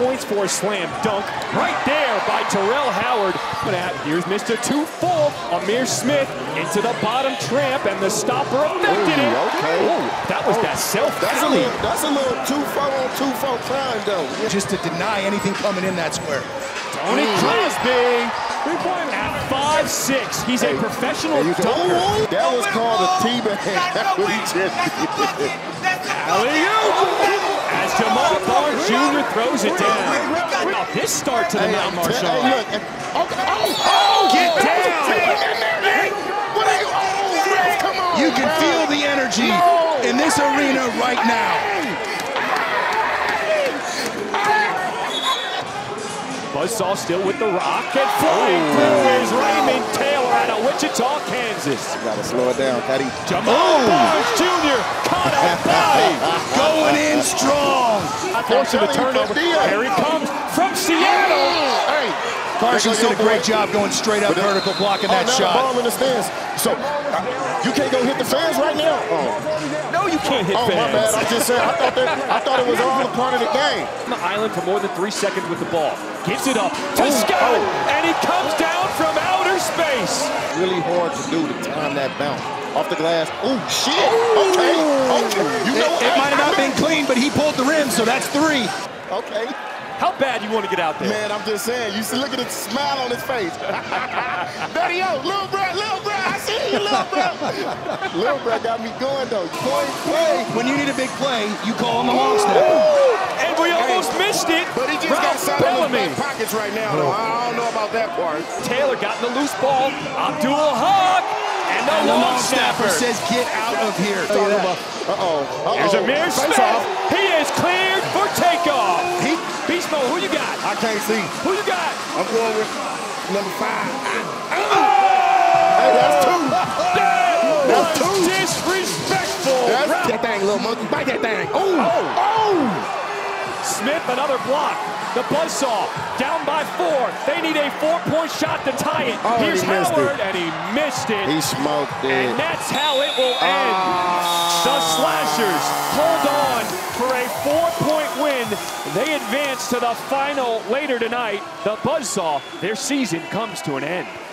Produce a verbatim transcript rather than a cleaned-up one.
points for a slam dunk right there by Terrell Howard. But here's Mister Too Full, Amir Smith into the bottom tramp, and the stopper affected it. Okay. Ooh, that was oh, that self-alley. That's, that's a little too far on too far climb, though. Just to deny anything coming in that square. Tony Cosby at five six. He's hey, a professional hey, dunker. That was called a T-bag. That was just alley-oop. As Jamal Barnes Junior throws it down. Now this start to the hey, night, Marshall. Hey, look. Oh, oh, oh, get down! What are you? Oh, ref, come on! You can bro. feel the energy no. in this arena right now. Buzzsaw still with the rock and flying through is Raymond Taylor out of Wichita, Kansas. You gotta slow it down, Patty. Jamal oh. Barnes Junior caught a body. Going in strong. Forcing the turnover. Here he comes from Seattle. Hey, Carson did a great job going straight up vertical blocking oh, that shot. Ball in the stands. So uh, you can't go hit the fans right now. Oh. No, you can't hit oh, fans. Oh my bad. I just said I thought that, I thought it was all a part of the game. On the island for more than three seconds with the ball. Gives it up to oh, Scott, oh. and he comes down from outer space. Really hard to do to time that bounce off the glass. Oh shit! Ooh. Okay, okay. You know, it, it might have not been clean, but he pulled the rim, so that's three. Okay. How bad you want to get out there? Man, I'm just saying. You see, look at the smile on his face. Betty, yo, little Brad, little Brad, I see you, little Brad. Little Brad got me going though. Play, play. When you need a big play, you call him a long snap. And we almost missed it. But he just Rob got side in his back pockets right now. Though. I don't know about that part. Taylor got the loose ball. Abdul-Hawk. And the, and the long snapper says, get out of here. Uh-oh. Uh-oh. There's Amir Smith. He is cleared for takeoff. He, Beast Mode, who you got? I can't see. Who you got? I'm going with number five. Oh! Hey, that's two. That that's two. Disrespectful. That's that thing, little monkey. Bite that thing. Ooh. Oh. Oh. Smith, another block. The Buzzsaw, down by four. They need a four-point shot to tie it. Oh, Here's he Howard, it. and he missed it. He smoked it. And that's how it will end. Ah. The Slashers hold on for a four-point win. They advance to the final later tonight. The Buzzsaw, their season comes to an end.